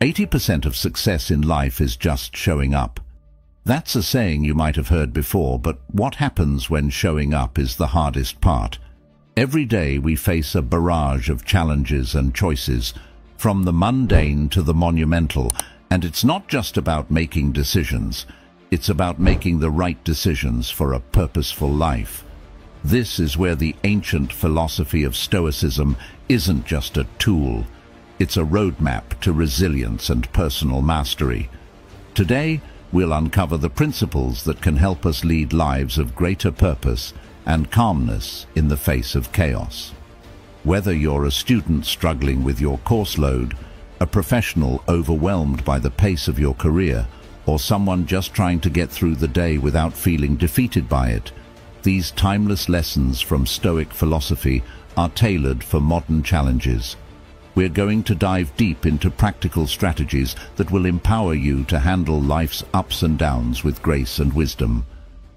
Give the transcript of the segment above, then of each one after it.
80% of success in life is just showing up. That's a saying you might have heard before, but what happens when showing up is the hardest part? Every day we face a barrage of challenges and choices, from the mundane to the monumental, and it's not just about making decisions, it's about making the right decisions for a purposeful life. This is where the ancient philosophy of Stoicism isn't just a tool, it's a roadmap to resilience and personal mastery. Today, we'll uncover the principles that can help us lead lives of greater purpose and calmness in the face of chaos. Whether you're a student struggling with your course load, a professional overwhelmed by the pace of your career, or someone just trying to get through the day without feeling defeated by it, these timeless lessons from Stoic philosophy are tailored for modern challenges. We're going to dive deep into practical strategies that will empower you to handle life's ups and downs with grace and wisdom.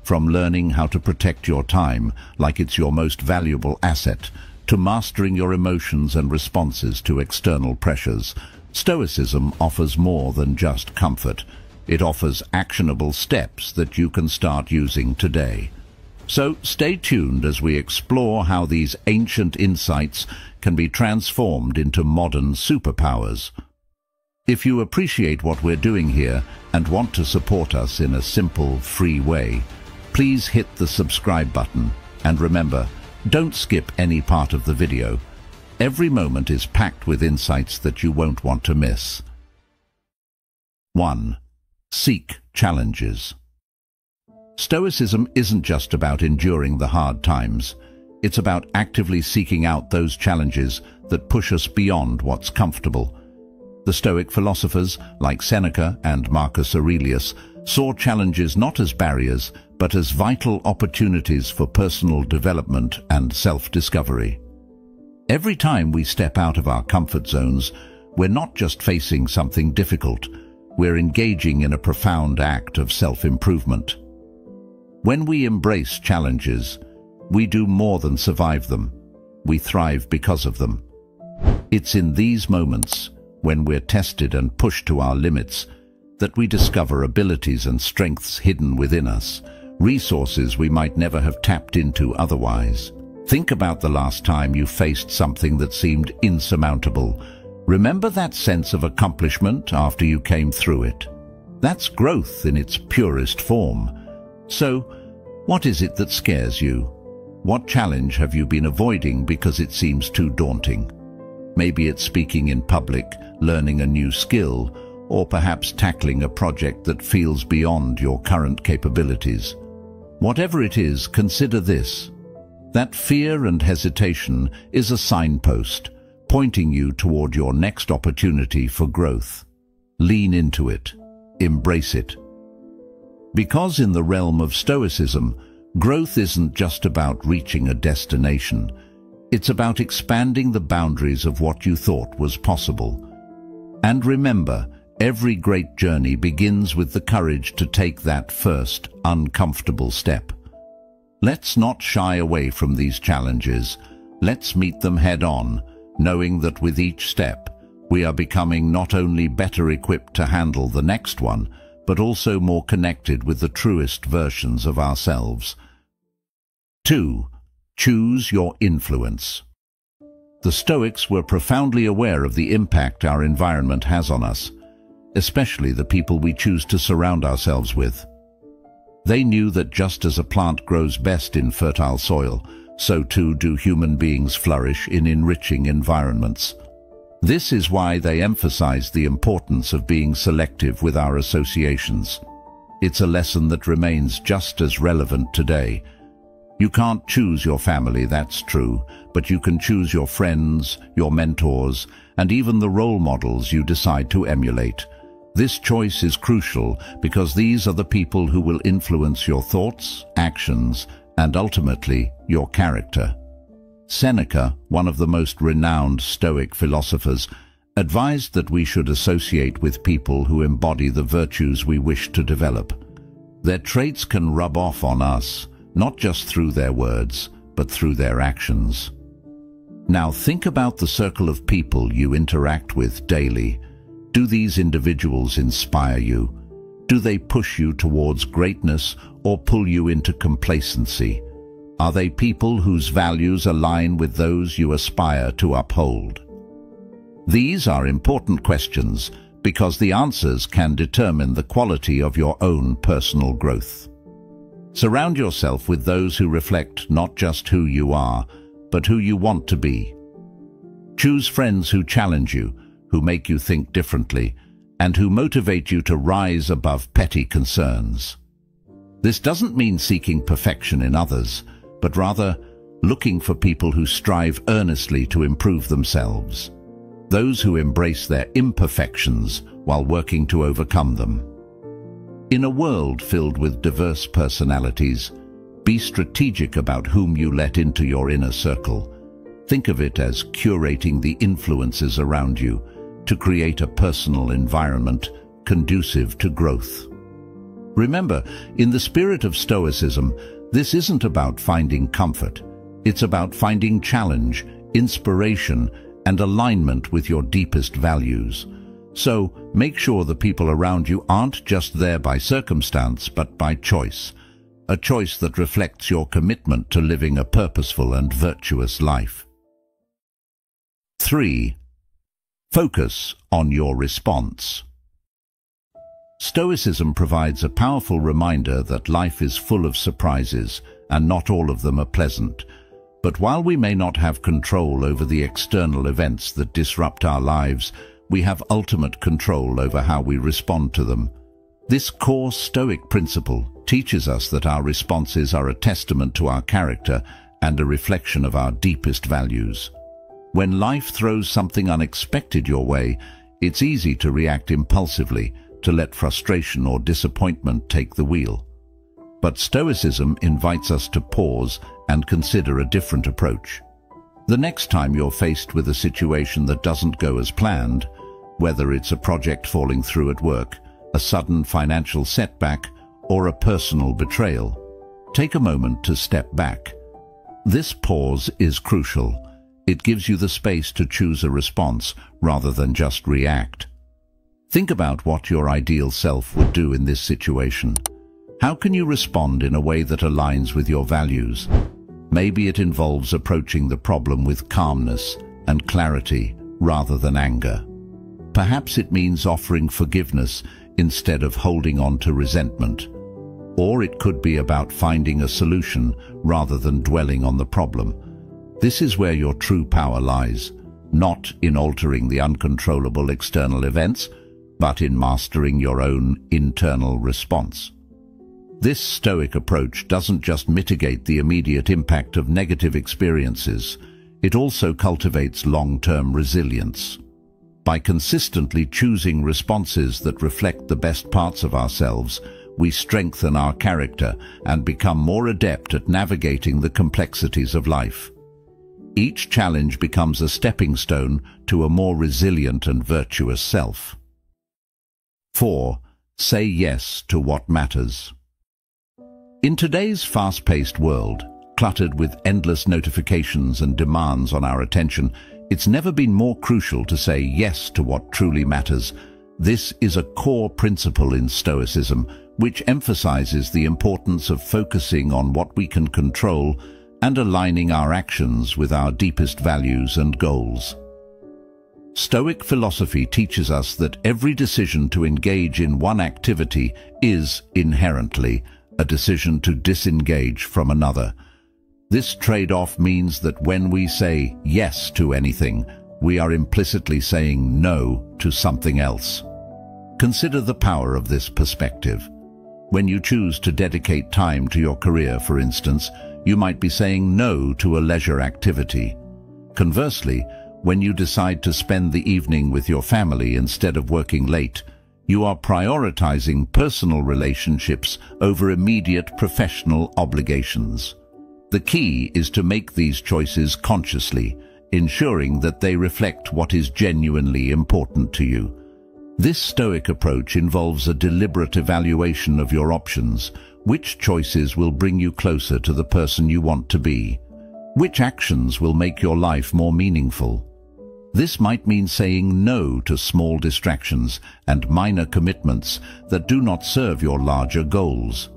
From learning how to protect your time like it's your most valuable asset, to mastering your emotions and responses to external pressures, Stoicism offers more than just comfort. It offers actionable steps that you can start using today. So stay tuned as we explore how these ancient insights can be transformed into modern superpowers. If you appreciate what we're doing here and want to support us in a simple, free way, please hit the subscribe button, and remember, don't skip any part of the video. Every moment is packed with insights that you won't want to miss. 1. Seek challenges. Stoicism isn't just about enduring the hard times. It's about actively seeking out those challenges that push us beyond what's comfortable. The Stoic philosophers, like Seneca and Marcus Aurelius, saw challenges not as barriers, but as vital opportunities for personal development and self-discovery. Every time we step out of our comfort zones, we're not just facing something difficult, we're engaging in a profound act of self-improvement. When we embrace challenges, we do more than survive them, we thrive because of them. It's in these moments, when we're tested and pushed to our limits, that we discover abilities and strengths hidden within us, resources we might never have tapped into otherwise. Think about the last time you faced something that seemed insurmountable. Remember that sense of accomplishment after you came through it? That's growth in its purest form. So, what is it that scares you? What challenge have you been avoiding because it seems too daunting? Maybe it's speaking in public, learning a new skill, or perhaps tackling a project that feels beyond your current capabilities. Whatever it is, consider this. That fear and hesitation is a signpost, pointing you toward your next opportunity for growth. Lean into it. Embrace it. Because in the realm of Stoicism, growth isn't just about reaching a destination. It's about expanding the boundaries of what you thought was possible. And remember, every great journey begins with the courage to take that first, uncomfortable step. Let's not shy away from these challenges. Let's meet them head-on, knowing that with each step, we are becoming not only better equipped to handle the next one, but also more connected with the truest versions of ourselves. 2. Choose your influence. The Stoics were profoundly aware of the impact our environment has on us, especially the people we choose to surround ourselves with. They knew that just as a plant grows best in fertile soil, so too do human beings flourish in enriching environments. This is why they emphasized the importance of being selective with our associations. It's a lesson that remains just as relevant today. You can't choose your family, that's true, but you can choose your friends, your mentors, and even the role models you decide to emulate. This choice is crucial because these are the people who will influence your thoughts, actions, and ultimately, your character. Seneca, one of the most renowned Stoic philosophers, advised that we should associate with people who embody the virtues we wish to develop. Their traits can rub off on us, not just through their words, but through their actions. Now think about the circle of people you interact with daily. Do these individuals inspire you? Do they push you towards greatness or pull you into complacency? Are they people whose values align with those you aspire to uphold? These are important questions because the answers can determine the quality of your own personal growth. Surround yourself with those who reflect not just who you are, but who you want to be. Choose friends who challenge you, who make you think differently, and who motivate you to rise above petty concerns. This doesn't mean seeking perfection in others, but rather looking for people who strive earnestly to improve themselves, those who embrace their imperfections while working to overcome them. In a world filled with diverse personalities, be strategic about whom you let into your inner circle. Think of it as curating the influences around you to create a personal environment conducive to growth. Remember, in the spirit of Stoicism, this isn't about finding comfort. It's about finding challenge, inspiration, and alignment with your deepest values. So, make sure the people around you aren't just there by circumstance, but by choice. A choice that reflects your commitment to living a purposeful and virtuous life. 3. Focus on your response. Stoicism provides a powerful reminder that life is full of surprises, and not all of them are pleasant. But while we may not have control over the external events that disrupt our lives, we have ultimate control over how we respond to them. This core Stoic principle teaches us that our responses are a testament to our character and a reflection of our deepest values. When life throws something unexpected your way, it's easy to react impulsively, to let frustration or disappointment take the wheel. But Stoicism invites us to pause and consider a different approach. The next time you're faced with a situation that doesn't go as planned, whether it's a project falling through at work, a sudden financial setback, or a personal betrayal, take a moment to step back. This pause is crucial. It gives you the space to choose a response rather than just react. Think about what your ideal self would do in this situation. How can you respond in a way that aligns with your values? Maybe it involves approaching the problem with calmness and clarity rather than anger. Perhaps it means offering forgiveness instead of holding on to resentment. Or it could be about finding a solution rather than dwelling on the problem. This is where your true power lies, not in altering the uncontrollable external events, but in mastering your own internal response. This Stoic approach doesn't just mitigate the immediate impact of negative experiences, it also cultivates long-term resilience. By consistently choosing responses that reflect the best parts of ourselves, we strengthen our character and become more adept at navigating the complexities of life. Each challenge becomes a stepping stone to a more resilient and virtuous self. 4. Say yes to what matters. In today's fast-paced world, cluttered with endless notifications and demands on our attention, it's never been more crucial to say yes to what truly matters. This is a core principle in Stoicism, which emphasizes the importance of focusing on what we can control and aligning our actions with our deepest values and goals. Stoic philosophy teaches us that every decision to engage in one activity is inherently a decision to disengage from another. This trade-off means that when we say yes to anything, we are implicitly saying no to something else. Consider the power of this perspective. When you choose to dedicate time to your career, for instance, you might be saying no to a leisure activity. Conversely, when you decide to spend the evening with your family instead of working late, you are prioritizing personal relationships over immediate professional obligations. The key is to make these choices consciously, ensuring that they reflect what is genuinely important to you. This Stoic approach involves a deliberate evaluation of your options. Which choices will bring you closer to the person you want to be? Which actions will make your life more meaningful? This might mean saying no to small distractions and minor commitments that do not serve your larger goals.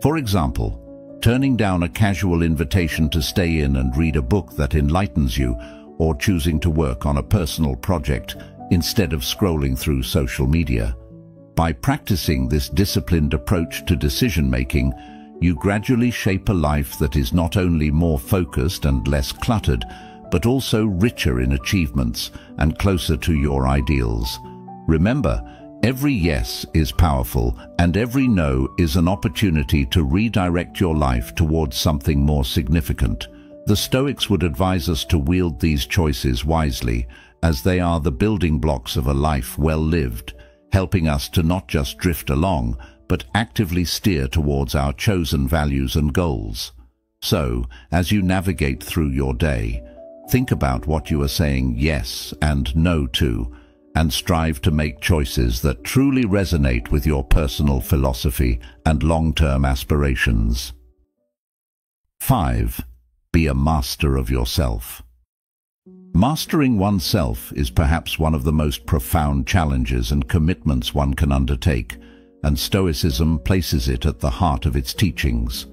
For example, turning down a casual invitation to stay in and read a book that enlightens you, or choosing to work on a personal project instead of scrolling through social media. By practicing this disciplined approach to decision-making, you gradually shape a life that is not only more focused and less cluttered, but also richer in achievements and closer to your ideals. Remember, every yes is powerful, and every no is an opportunity to redirect your life towards something more significant. The Stoics would advise us to wield these choices wisely, as they are the building blocks of a life well lived, helping us to not just drift along, but actively steer towards our chosen values and goals. So, as you navigate through your day, think about what you are saying yes and no to, and strive to make choices that truly resonate with your personal philosophy and long-term aspirations. 5. Be a master of yourself. Mastering oneself is perhaps one of the most profound challenges and commitments one can undertake, and Stoicism places it at the heart of its teachings.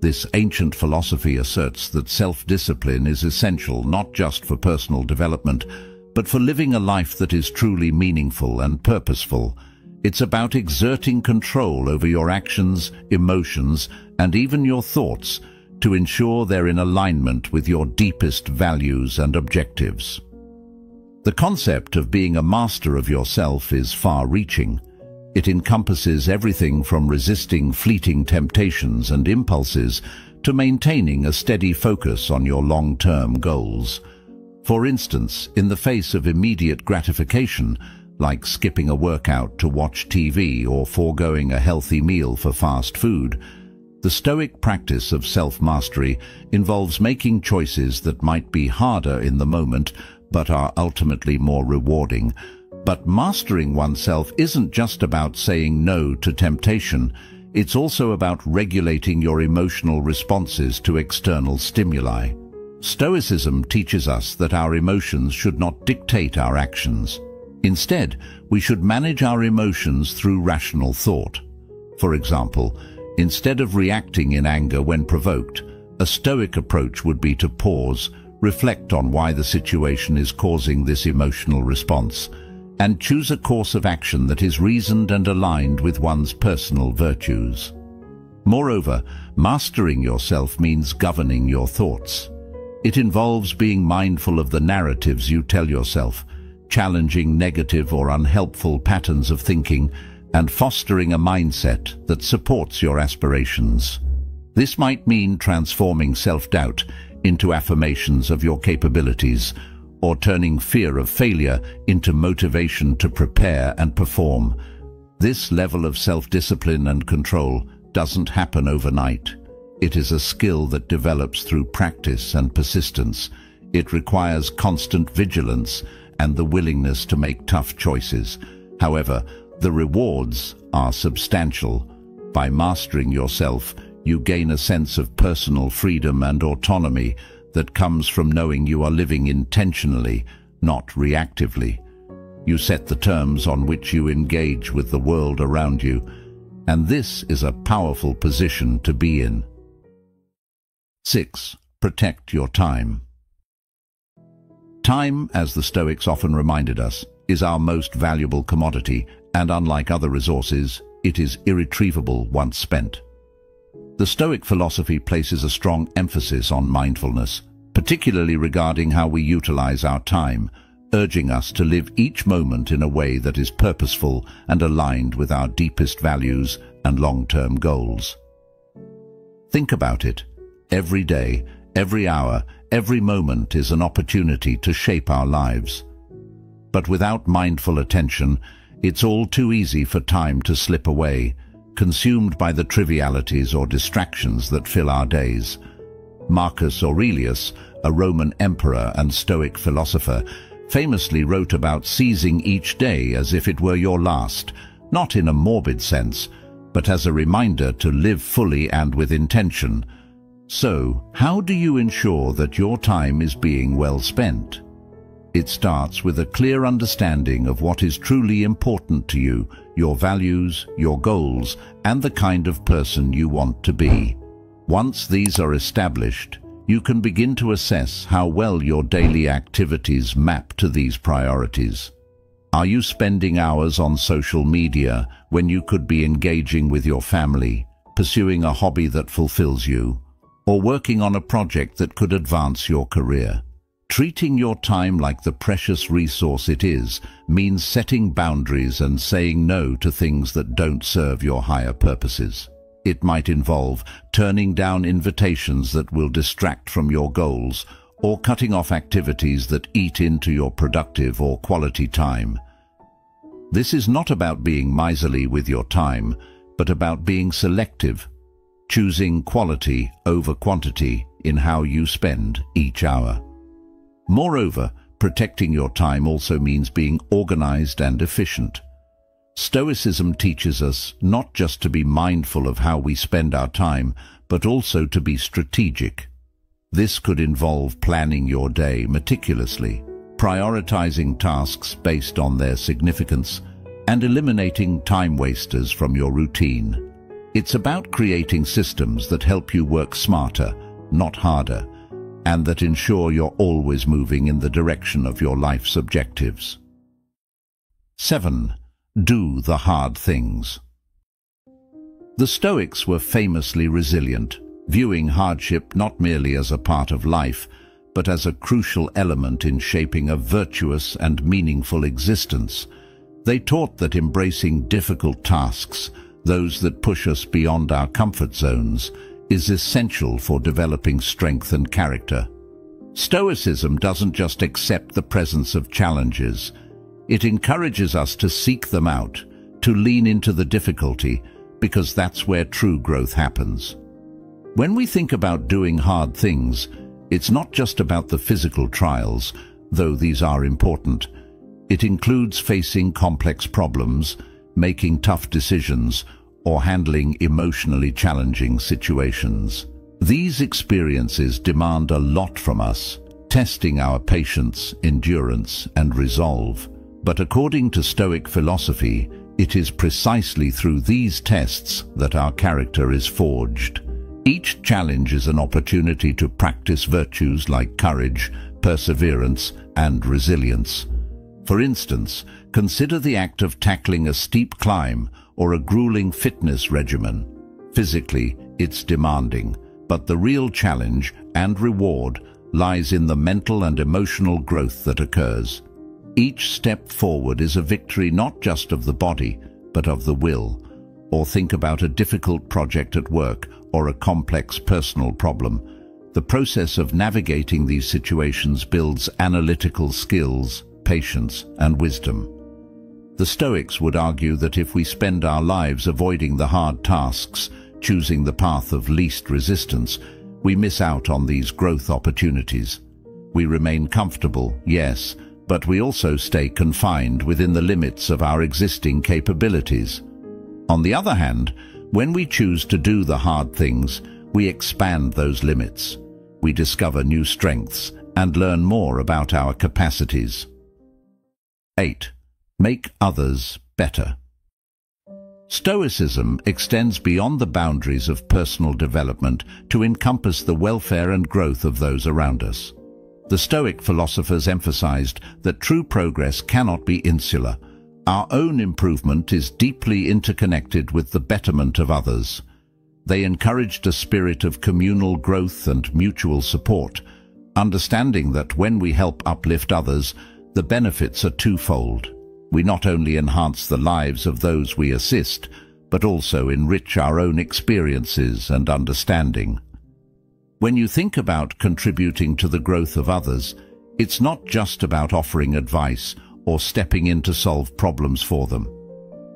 This ancient philosophy asserts that self-discipline is essential not just for personal development, but for living a life that is truly meaningful and purposeful. It's about exerting control over your actions, emotions, and even your thoughts to ensure they're in alignment with your deepest values and objectives. The concept of being a master of yourself is far-reaching. It encompasses everything from resisting fleeting temptations and impulses to maintaining a steady focus on your long-term goals. For instance, in the face of immediate gratification, like skipping a workout to watch TV or foregoing a healthy meal for fast food, the Stoic practice of self-mastery involves making choices that might be harder in the moment but are ultimately more rewarding. But mastering oneself isn't just about saying no to temptation, it's also about regulating your emotional responses to external stimuli. Stoicism teaches us that our emotions should not dictate our actions. Instead, we should manage our emotions through rational thought. For example, instead of reacting in anger when provoked, a Stoic approach would be to pause, reflect on why the situation is causing this emotional response, and choose a course of action that is reasoned and aligned with one's personal virtues. Moreover, mastering yourself means governing your thoughts. It involves being mindful of the narratives you tell yourself, challenging negative or unhelpful patterns of thinking, and fostering a mindset that supports your aspirations. This might mean transforming self-doubt into affirmations of your capabilities, or turning fear of failure into motivation to prepare and perform. This level of self-discipline and control doesn't happen overnight. It is a skill that develops through practice and persistence. It requires constant vigilance and the willingness to make tough choices. However, the rewards are substantial. By mastering yourself, you gain a sense of personal freedom and autonomy that comes from knowing you are living intentionally, not reactively. You set the terms on which you engage with the world around you, and this is a powerful position to be in. 6. Protect your time. Time, as the Stoics often reminded us, is our most valuable commodity, and unlike other resources, it is irretrievable once spent. The Stoic philosophy places a strong emphasis on mindfulness, particularly regarding how we utilize our time, urging us to live each moment in a way that is purposeful and aligned with our deepest values and long-term goals. Think about it. Every day, every hour, every moment is an opportunity to shape our lives. But without mindful attention, it's all too easy for time to slip away, consumed by the trivialities or distractions that fill our days. Marcus Aurelius, a Roman emperor and Stoic philosopher, famously wrote about seizing each day as if it were your last, not in a morbid sense, but as a reminder to live fully and with intention. So, how do you ensure that your time is being well spent? It starts with a clear understanding of what is truly important to you, your values, your goals, and the kind of person you want to be. Once these are established, you can begin to assess how well your daily activities map to these priorities. Are you spending hours on social media when you could be engaging with your family, pursuing a hobby that fulfills you, or working on a project that could advance your career? Treating your time like the precious resource it is means setting boundaries and saying no to things that don't serve your higher purposes. It might involve turning down invitations that will distract from your goals, or cutting off activities that eat into your productive or quality time. This is not about being miserly with your time, but about being selective, choosing quality over quantity in how you spend each hour. Moreover, protecting your time also means being organized and efficient. Stoicism teaches us not just to be mindful of how we spend our time, but also to be strategic. This could involve planning your day meticulously, prioritizing tasks based on their significance, and eliminating time wasters from your routine. It's about creating systems that help you work smarter, not harder, and that ensure you're always moving in the direction of your life's objectives. 7. Do the hard things. The Stoics were famously resilient, viewing hardship not merely as a part of life, but as a crucial element in shaping a virtuous and meaningful existence. They taught that embracing difficult tasks, those that push us beyond our comfort zones, is essential for developing strength and character. Stoicism doesn't just accept the presence of challenges. It encourages us to seek them out, to lean into the difficulty, because that's where true growth happens. When we think about doing hard things, it's not just about the physical trials, though these are important. It includes facing complex problems, making tough decisions, or handling emotionally challenging situations. These experiences demand a lot from us, testing our patience, endurance, and resolve. But according to Stoic philosophy, it is precisely through these tests that our character is forged. Each challenge is an opportunity to practice virtues like courage, perseverance, and resilience. For instance, consider the act of tackling a steep climb or a grueling fitness regimen. Physically, it's demanding, but the real challenge and reward lies in the mental and emotional growth that occurs. Each step forward is a victory not just of the body, but of the will. Or think about a difficult project at work or a complex personal problem. The process of navigating these situations builds analytical skills, patience, and wisdom. The Stoics would argue that if we spend our lives avoiding the hard tasks, choosing the path of least resistance, we miss out on these growth opportunities. We remain comfortable, yes, but we also stay confined within the limits of our existing capabilities. On the other hand, when we choose to do the hard things, we expand those limits. We discover new strengths and learn more about our capacities. 8. Make others better. Stoicism extends beyond the boundaries of personal development to encompass the welfare and growth of those around us. The Stoic philosophers emphasized that true progress cannot be insular. Our own improvement is deeply interconnected with the betterment of others. They encouraged a spirit of communal growth and mutual support, understanding that when we help uplift others, the benefits are twofold. We not only enhance the lives of those we assist, but also enrich our own experiences and understanding. When you think about contributing to the growth of others, it's not just about offering advice or stepping in to solve problems for them.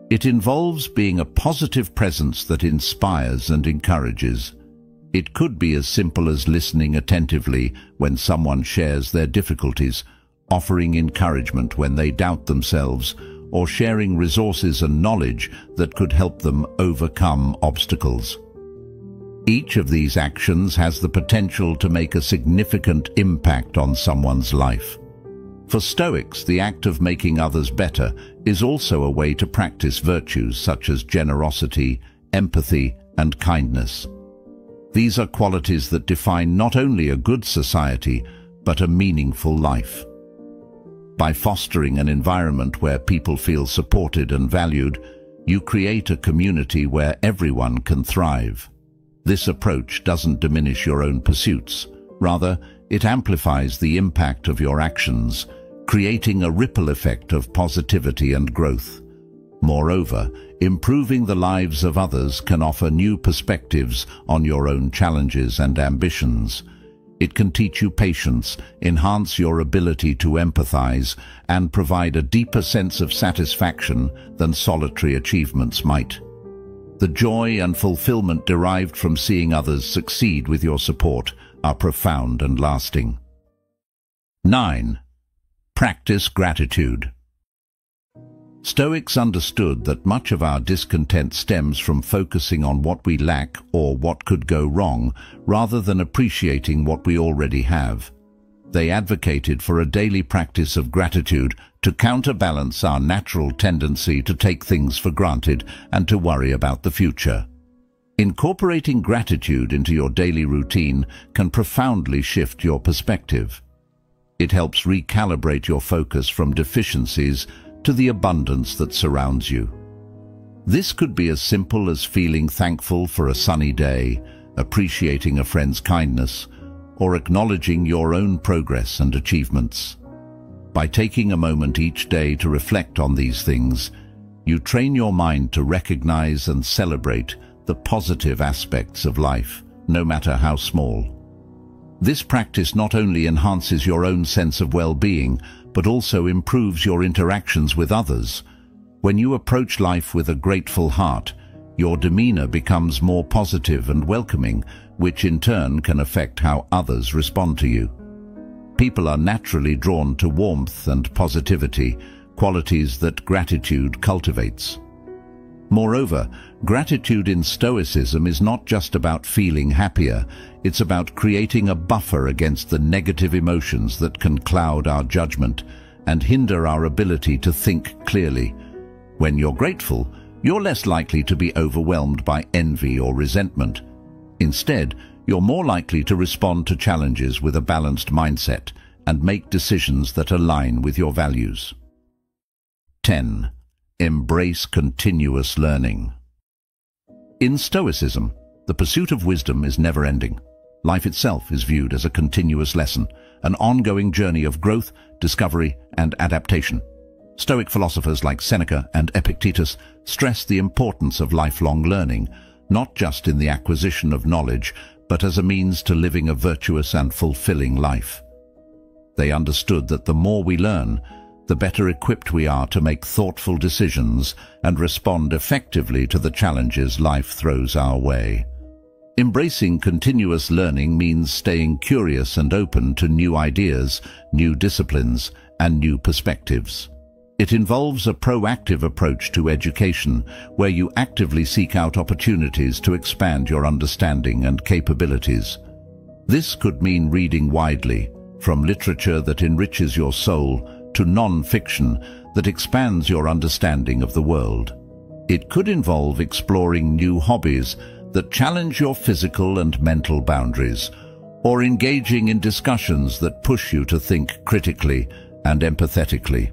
It involves being a positive presence that inspires and encourages. It could be as simple as listening attentively when someone shares their difficulties, offering encouragement when they doubt themselves, or sharing resources and knowledge that could help them overcome obstacles. Each of these actions has the potential to make a significant impact on someone's life. For Stoics, the act of making others better is also a way to practice virtues such as generosity, empathy, and kindness. These are qualities that define not only a good society, but a meaningful life. By fostering an environment where people feel supported and valued, you create a community where everyone can thrive. This approach doesn't diminish your own pursuits. Rather, it amplifies the impact of your actions, creating a ripple effect of positivity and growth. Moreover, improving the lives of others can offer new perspectives on your own challenges and ambitions. It can teach you patience, enhance your ability to empathize, and provide a deeper sense of satisfaction than solitary achievements might. The joy and fulfillment derived from seeing others succeed with your support are profound and lasting. 9. Practice gratitude. Stoics understood that much of our discontent stems from focusing on what we lack or what could go wrong, rather than appreciating what we already have. They advocated for a daily practice of gratitude to counterbalance our natural tendency to take things for granted and to worry about the future. Incorporating gratitude into your daily routine can profoundly shift your perspective. It helps recalibrate your focus from deficiencies to the abundance that surrounds you. This could be as simple as feeling thankful for a sunny day, appreciating a friend's kindness, or acknowledging your own progress and achievements. By taking a moment each day to reflect on these things, you train your mind to recognize and celebrate the positive aspects of life, no matter how small. This practice not only enhances your own sense of well-being, but also improves your interactions with others. When you approach life with a grateful heart, your demeanor becomes more positive and welcoming, which in turn can affect how others respond to you. People are naturally drawn to warmth and positivity, qualities that gratitude cultivates. Moreover, gratitude in Stoicism is not just about feeling happier, it's about creating a buffer against the negative emotions that can cloud our judgment and hinder our ability to think clearly. When you're grateful, you're less likely to be overwhelmed by envy or resentment. Instead, you're more likely to respond to challenges with a balanced mindset and make decisions that align with your values. 10. Embrace continuous learning. In Stoicism, the pursuit of wisdom is never-ending. Life itself is viewed as a continuous lesson, an ongoing journey of growth, discovery, and adaptation. Stoic philosophers like Seneca and Epictetus stress the importance of lifelong learning, not just in the acquisition of knowledge, but as a means to living a virtuous and fulfilling life. They understood that the more we learn, the better equipped we are to make thoughtful decisions and respond effectively to the challenges life throws our way. Embracing continuous learning means staying curious and open to new ideas, new disciplines, and new perspectives. It involves a proactive approach to education, where you actively seek out opportunities to expand your understanding and capabilities. This could mean reading widely, from literature that enriches your soul to non-fiction that expands your understanding of the world. It could involve exploring new hobbies that challenge your physical and mental boundaries, or engaging in discussions that push you to think critically and empathetically.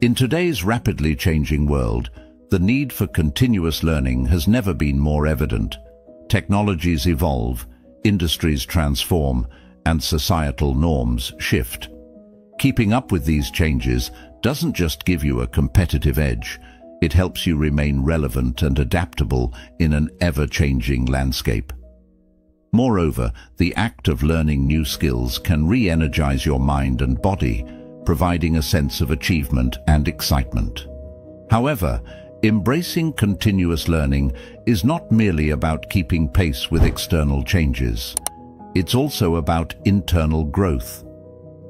In today's rapidly changing world, the need for continuous learning has never been more evident. Technologies evolve, industries transform, and societal norms shift. Keeping up with these changes doesn't just give you a competitive edge, it helps you remain relevant and adaptable in an ever-changing landscape. Moreover, the act of learning new skills can re-energize your mind and body, providing a sense of achievement and excitement. However, embracing continuous learning is not merely about keeping pace with external changes. It's also about internal growth.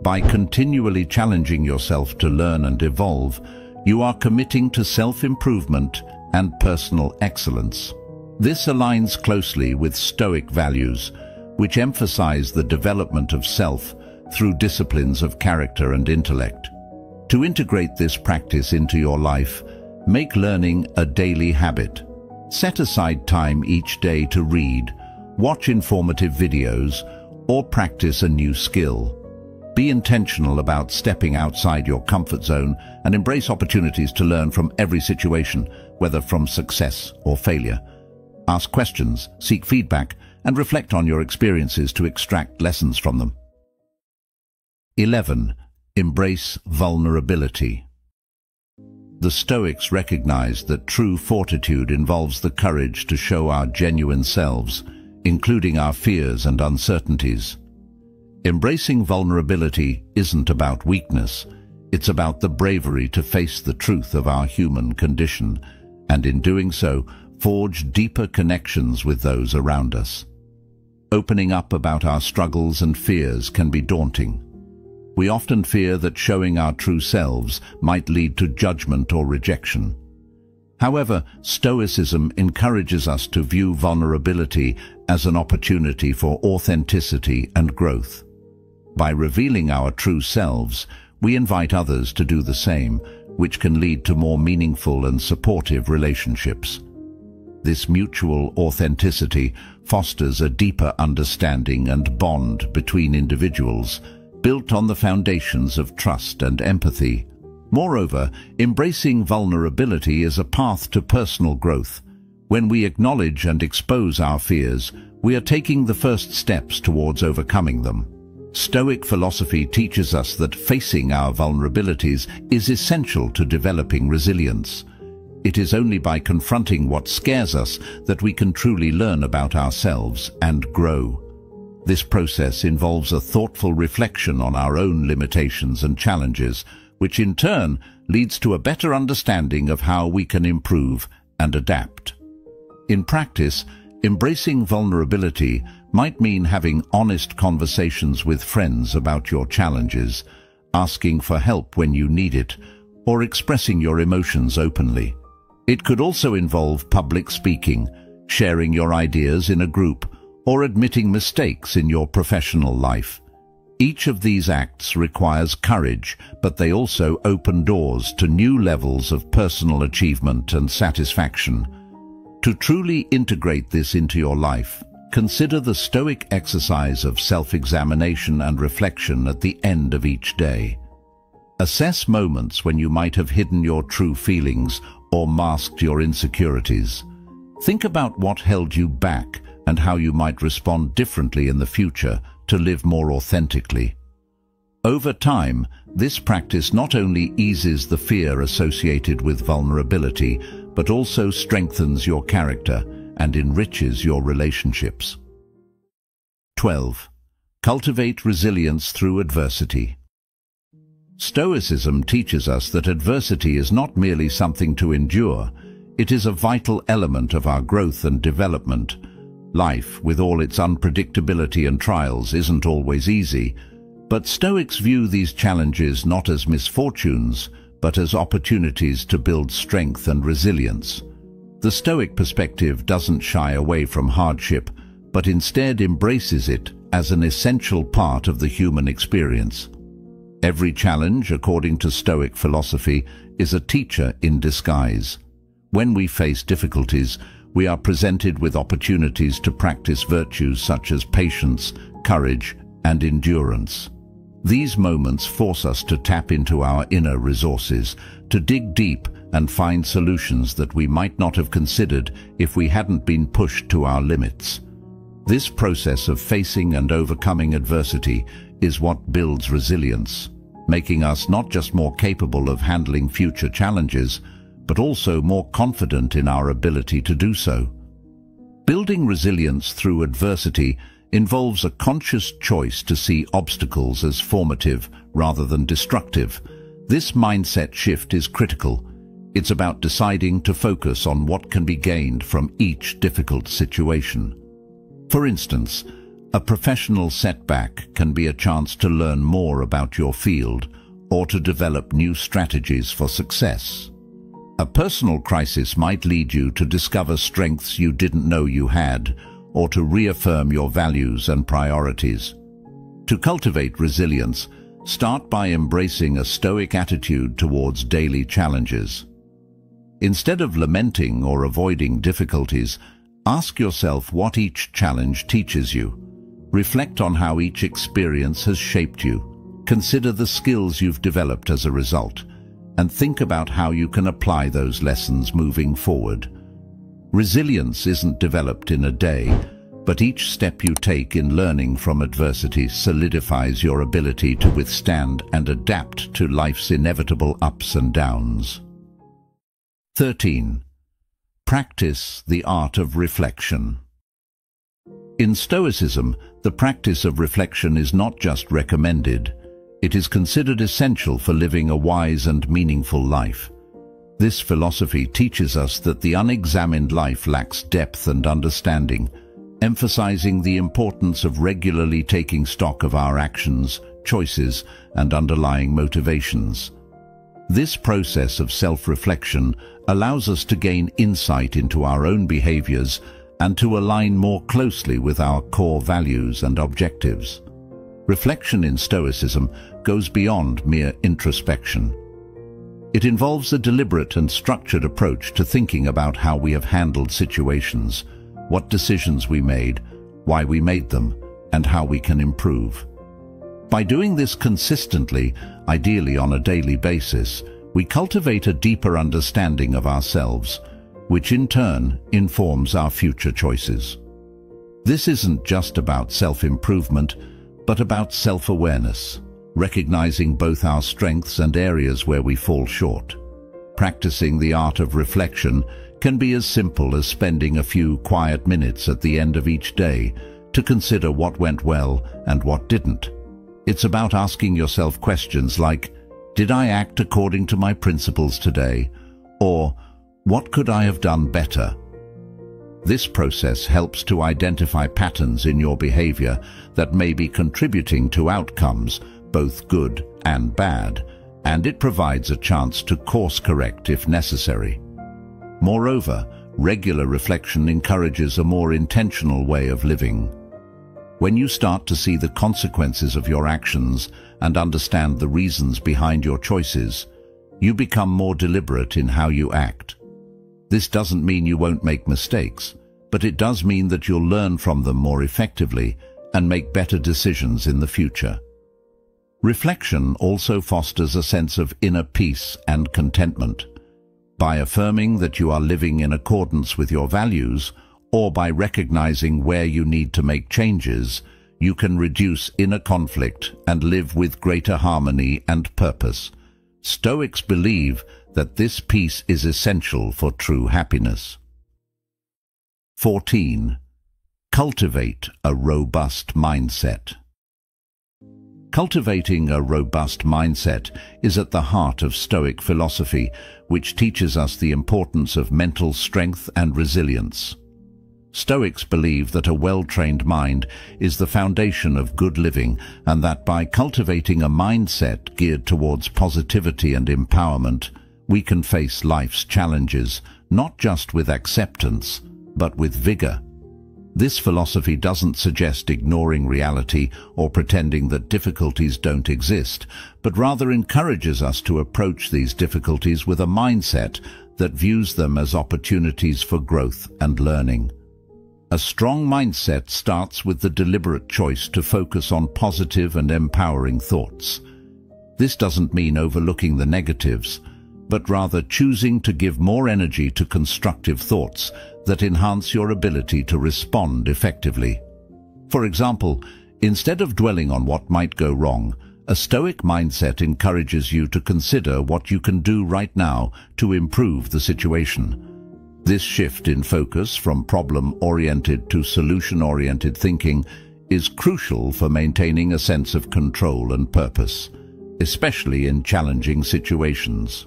By continually challenging yourself to learn and evolve, you are committing to self-improvement and personal excellence. This aligns closely with Stoic values, which emphasize the development of self through disciplines of character and intellect. To integrate this practice into your life, make learning a daily habit. Set aside time each day to read, watch informative videos, or practice a new skill. Be intentional about stepping outside your comfort zone and embrace opportunities to learn from every situation, whether from success or failure. Ask questions, seek feedback, and reflect on your experiences to extract lessons from them. 11. Embrace vulnerability. The Stoics recognized that true fortitude involves the courage to show our genuine selves, including our fears and uncertainties. Embracing vulnerability isn't about weakness, it's about the bravery to face the truth of our human condition, and in doing so, forge deeper connections with those around us. Opening up about our struggles and fears can be daunting. We often fear that showing our true selves might lead to judgment or rejection. However, Stoicism encourages us to view vulnerability as an opportunity for authenticity and growth. By revealing our true selves, we invite others to do the same, which can lead to more meaningful and supportive relationships. This mutual authenticity fosters a deeper understanding and bond between individuals, built on the foundations of trust and empathy. Moreover, embracing vulnerability is a path to personal growth. When we acknowledge and expose our fears, we are taking the first steps towards overcoming them. Stoic philosophy teaches us that facing our vulnerabilities is essential to developing resilience. It is only by confronting what scares us that we can truly learn about ourselves and grow. This process involves a thoughtful reflection on our own limitations and challenges, which in turn leads to a better understanding of how we can improve and adapt. In practice, embracing vulnerability might mean having honest conversations with friends about your challenges, asking for help when you need it, or expressing your emotions openly. It could also involve public speaking, sharing your ideas in a group, or admitting mistakes in your professional life. Each of these acts requires courage, but they also open doors to new levels of personal achievement and satisfaction. To truly integrate this into your life, consider the Stoic exercise of self-examination and reflection at the end of each day. Assess moments when you might have hidden your true feelings or masked your insecurities. Think about what held you back and how you might respond differently in the future to live more authentically. Over time, this practice not only eases the fear associated with vulnerability, but also strengthens your character and enriches your relationships. 12. Cultivate resilience through adversity. Stoicism teaches us that adversity is not merely something to endure, it is a vital element of our growth and development. Life, with all its unpredictability and trials, isn't always easy, but Stoics view these challenges not as misfortunes, but as opportunities to build strength and resilience. The Stoic perspective doesn't shy away from hardship, but instead embraces it as an essential part of the human experience. Every challenge, according to Stoic philosophy, is a teacher in disguise. When we face difficulties, we are presented with opportunities to practice virtues such as patience, courage, and endurance. These moments force us to tap into our inner resources, to dig deep and find solutions that we might not have considered if we hadn't been pushed to our limits. This process of facing and overcoming adversity is what builds resilience, making us not just more capable of handling future challenges, but also more confident in our ability to do so. Building resilience through adversity involves a conscious choice to see obstacles as formative rather than destructive. This mindset shift is critical. It's about deciding to focus on what can be gained from each difficult situation. For instance, a professional setback can be a chance to learn more about your field or to develop new strategies for success. A personal crisis might lead you to discover strengths you didn't know you had, or to reaffirm your values and priorities. To cultivate resilience, start by embracing a Stoic attitude towards daily challenges. Instead of lamenting or avoiding difficulties, ask yourself what each challenge teaches you. Reflect on how each experience has shaped you. Consider the skills you've developed as a result, and think about how you can apply those lessons moving forward. Resilience isn't developed in a day, but each step you take in learning from adversity solidifies your ability to withstand and adapt to life's inevitable ups and downs. 13. Practice the art of reflection. In Stoicism, the practice of reflection is not just recommended, it is considered essential for living a wise and meaningful life. This philosophy teaches us that the unexamined life lacks depth and understanding, emphasizing the importance of regularly taking stock of our actions, choices, and underlying motivations. This process of self-reflection allows us to gain insight into our own behaviors and to align more closely with our core values and objectives. Reflection in Stoicism goes beyond mere introspection. It involves a deliberate and structured approach to thinking about how we have handled situations, what decisions we made, why we made them, and how we can improve. By doing this consistently, ideally on a daily basis, we cultivate a deeper understanding of ourselves, which in turn informs our future choices. This isn't just about self-improvement, but about self-awareness, recognizing both our strengths and areas where we fall short. Practicing the art of reflection can be as simple as spending a few quiet minutes at the end of each day to consider what went well and what didn't. It's about asking yourself questions like, did I act according to my principles today? Or, what could I have done better? This process helps to identify patterns in your behavior that may be contributing to outcomes, both good and bad, and it provides a chance to course correct if necessary. Moreover, regular reflection encourages a more intentional way of living. When you start to see the consequences of your actions and understand the reasons behind your choices, you become more deliberate in how you act. This doesn't mean you won't make mistakes, but it does mean that you'll learn from them more effectively and make better decisions in the future. Reflection also fosters a sense of inner peace and contentment. By affirming that you are living in accordance with your values, or by recognizing where you need to make changes, you can reduce inner conflict and live with greater harmony and purpose. Stoics believe that this peace is essential for true happiness. 14. Cultivate a robust mindset. Cultivating a robust mindset is at the heart of Stoic philosophy, which teaches us the importance of mental strength and resilience. Stoics believe that a well-trained mind is the foundation of good living, and that by cultivating a mindset geared towards positivity and empowerment, we can face life's challenges, not just with acceptance, but with vigor. This philosophy doesn't suggest ignoring reality or pretending that difficulties don't exist, but rather encourages us to approach these difficulties with a mindset that views them as opportunities for growth and learning. A strong mindset starts with the deliberate choice to focus on positive and empowering thoughts. This doesn't mean overlooking the negatives, but rather choosing to give more energy to constructive thoughts that enhance your ability to respond effectively. For example, instead of dwelling on what might go wrong, a Stoic mindset encourages you to consider what you can do right now to improve the situation. This shift in focus from problem-oriented to solution-oriented thinking is crucial for maintaining a sense of control and purpose, especially in challenging situations.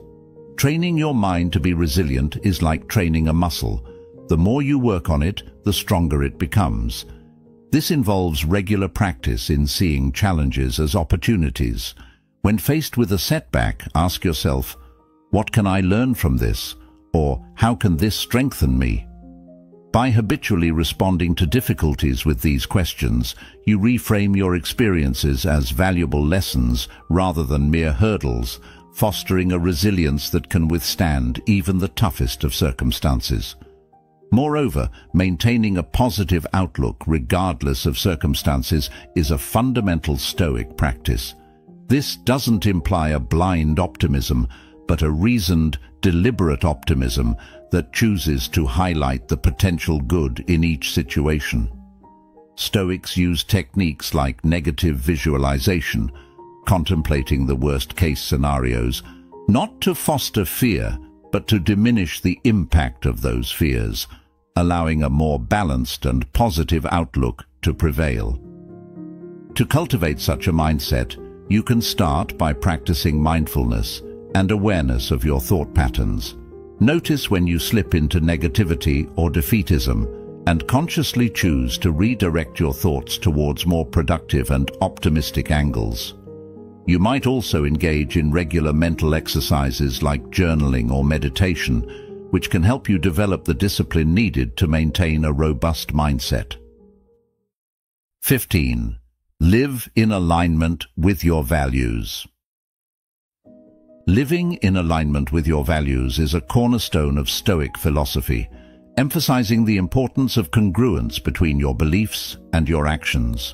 Training your mind to be resilient is like training a muscle. The more you work on it, the stronger it becomes. This involves regular practice in seeing challenges as opportunities. When faced with a setback, ask yourself, "What can I learn from this?" or "How can this strengthen me?" By habitually responding to difficulties with these questions, you reframe your experiences as valuable lessons rather than mere hurdles, fostering a resilience that can withstand even the toughest of circumstances. Moreover, maintaining a positive outlook regardless of circumstances is a fundamental Stoic practice. This doesn't imply a blind optimism, but a reasoned, deliberate optimism that chooses to highlight the potential good in each situation. Stoics use techniques like negative visualization, contemplating the worst-case scenarios, not to foster fear, but to diminish the impact of those fears, allowing a more balanced and positive outlook to prevail. To cultivate such a mindset, you can start by practicing mindfulness and awareness of your thought patterns. Notice when you slip into negativity or defeatism and consciously choose to redirect your thoughts towards more productive and optimistic angles. You might also engage in regular mental exercises like journaling or meditation, which can help you develop the discipline needed to maintain a robust mindset. 15. Live in alignment with your values. Living in alignment with your values is a cornerstone of Stoic philosophy, emphasizing the importance of congruence between your beliefs and your actions.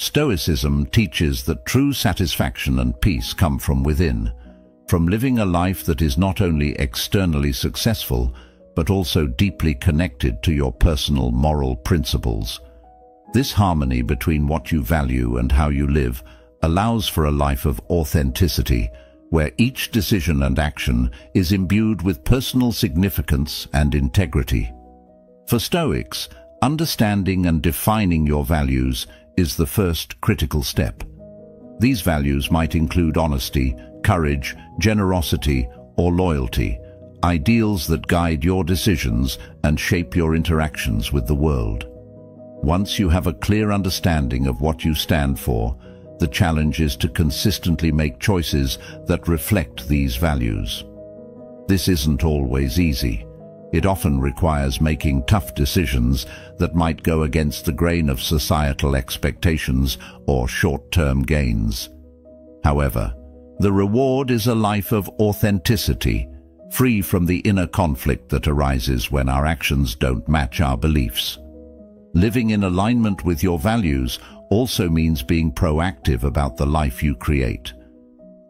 Stoicism teaches that true satisfaction and peace come from within, from living a life that is not only externally successful, but also deeply connected to your personal moral principles. This harmony between what you value and how you live allows for a life of authenticity, where each decision and action is imbued with personal significance and integrity. For Stoics, understanding and defining your values is the first critical step. These values might include honesty, courage, generosity, or loyalty, ideals that guide your decisions and shape your interactions with the world. Once you have a clear understanding of what you stand for, the challenge is to consistently make choices that reflect these values. This isn't always easy. It often requires making tough decisions that might go against the grain of societal expectations or short-term gains. However, the reward is a life of authenticity, free from the inner conflict that arises when our actions don't match our beliefs. Living in alignment with your values also means being proactive about the life you create.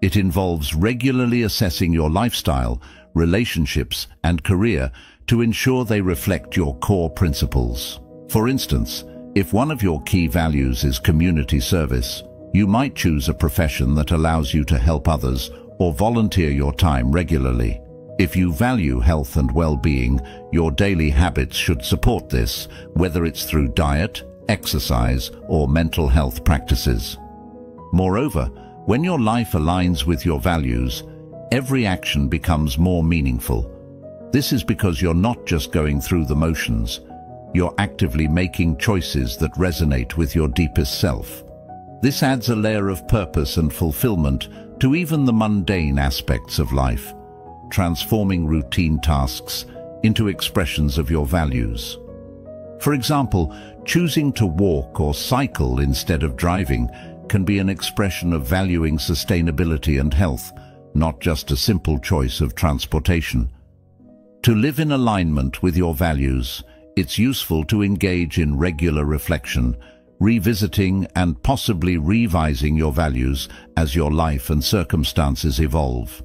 It involves regularly assessing your lifestyle, relationships, and career to ensure they reflect your core principles. For instance, if one of your key values is community service, you might choose a profession that allows you to help others or volunteer your time regularly. If you value health and well-being, your daily habits should support this, whether it's through diet, exercise, or mental health practices. Moreover, when your life aligns with your values, every action becomes more meaningful. This is because you're not just going through the motions. You're actively making choices that resonate with your deepest self. This adds a layer of purpose and fulfillment to even the mundane aspects of life, transforming routine tasks into expressions of your values. For example, choosing to walk or cycle instead of driving can be an expression of valuing sustainability and health, not just a simple choice of transportation. To live in alignment with your values, it's useful to engage in regular reflection, revisiting and possibly revising your values as your life and circumstances evolve.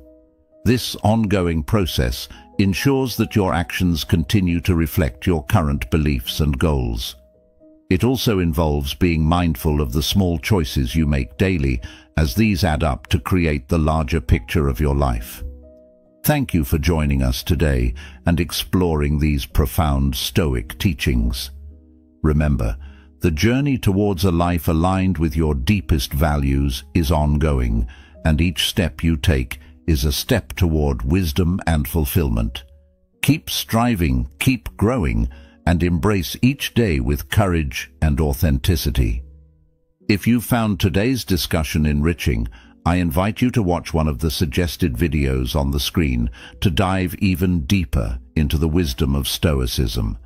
This ongoing process ensures that your actions continue to reflect your current beliefs and goals. It also involves being mindful of the small choices you make daily, as these add up to create the larger picture of your life. Thank you for joining us today and exploring these profound Stoic teachings. Remember, the journey towards a life aligned with your deepest values is ongoing, and each step you take is a step toward wisdom and fulfillment. Keep striving, keep growing, and embrace each day with courage and authenticity. If you found today's discussion enriching, I invite you to watch one of the suggested videos on the screen to dive even deeper into the wisdom of Stoicism.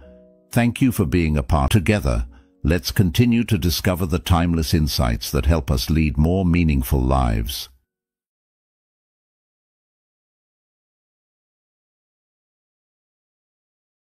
Thank you for being a part. Together, let's continue to discover the timeless insights that help us lead more meaningful lives.